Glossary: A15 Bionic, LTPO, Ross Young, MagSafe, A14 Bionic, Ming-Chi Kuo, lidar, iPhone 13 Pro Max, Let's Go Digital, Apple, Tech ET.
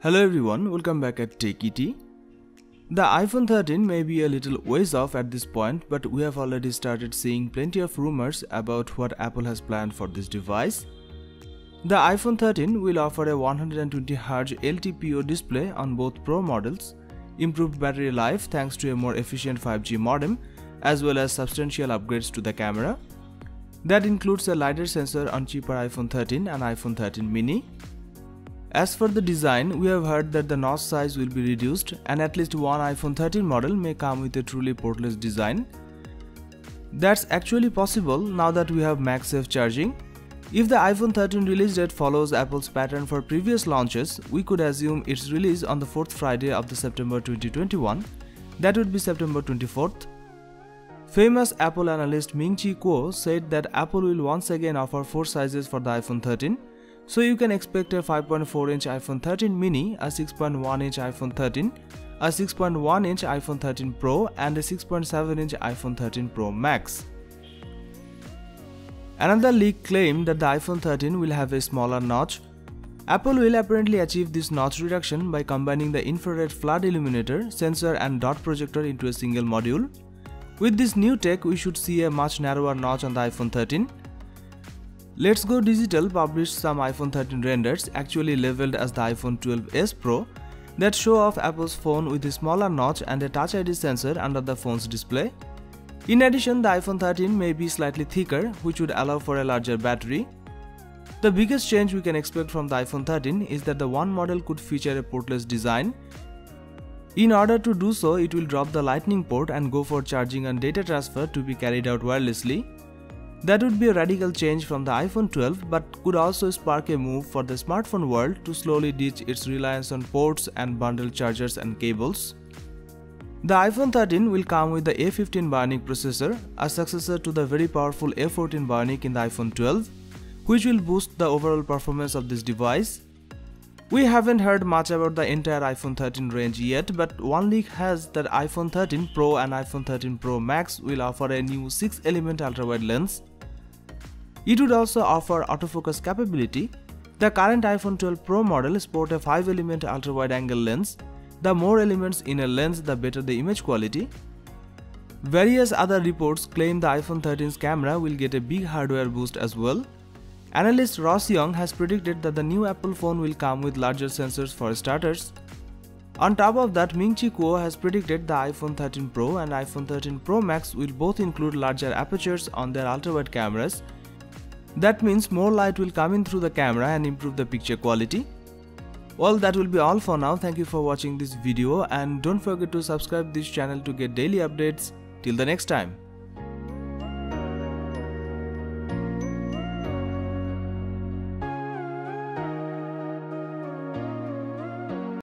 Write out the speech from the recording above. Hello everyone, welcome back at Tech ET. The iPhone 13 may be a little ways off at this point, but we have already started seeing plenty of rumors about what Apple has planned for this device. The iPhone 13 will offer a 120Hz LTPO display on both Pro models, improved battery life thanks to a more efficient 5G modem, as well as substantial upgrades to the camera. That includes a lidar sensor on cheaper iPhone 13 and iPhone 13 mini. As for the design, we have heard that the notch size will be reduced and at least one iPhone 13 model may come with a truly portless design. That's actually possible now that we have MagSafe charging. If the iPhone 13 release date follows Apple's pattern for previous launches, we could assume its release on the 4th Friday of the September 2021, that would be September 24th. Famous Apple analyst Ming-Chi Kuo said that Apple will once again offer 4 sizes for the iPhone 13, so you can expect a 5.4-inch iPhone 13 mini, a 6.1-inch iPhone 13, a 6.1-inch iPhone 13 Pro and a 6.7-inch iPhone 13 Pro Max. Another leak claimed that the iPhone 13 will have a smaller notch. Apple will apparently achieve this notch reduction by combining the infrared flood illuminator, sensor and dot projector into a single module. With this new tech, we should see a much narrower notch on the iPhone 13. Let's Go Digital published some iPhone 13 renders, actually labeled as the iPhone 12s Pro, that show off Apple's phone with a smaller notch and a Touch ID sensor under the phone's display. In addition, the iPhone 13 may be slightly thicker, which would allow for a larger battery. The biggest change we can expect from the iPhone 13 is that the One model could feature a portless design. In order to do so, it will drop the lightning port and go for charging and data transfer to be carried out wirelessly. That would be a radical change from the iPhone 12 but could also spark a move for the smartphone world to slowly ditch its reliance on ports and bundled chargers and cables. The iPhone 13 will come with the A15 Bionic processor, a successor to the very powerful A14 Bionic in the iPhone 12, which will boost the overall performance of this device. We haven't heard much about the entire iPhone 13 range yet, but one leak has that iPhone 13 Pro and iPhone 13 Pro Max will offer a new 6-element ultrawide lens. It would also offer autofocus capability. The current iPhone 12 Pro model sports a 5-element ultrawide angle lens. The more elements in a lens, the better the image quality. Various other reports claim the iPhone 13's camera will get a big hardware boost as well. Analyst Ross Young has predicted that the new Apple phone will come with larger sensors for starters. On top of that, Ming-Chi Kuo has predicted the iPhone 13 Pro and iPhone 13 Pro Max will both include larger apertures on their ultrawide cameras. That means more light will come in through the camera and improve the picture quality. Well, that will be all for now. Thank you for watching this video and don't forget to subscribe this channel to get daily updates. Till the next time.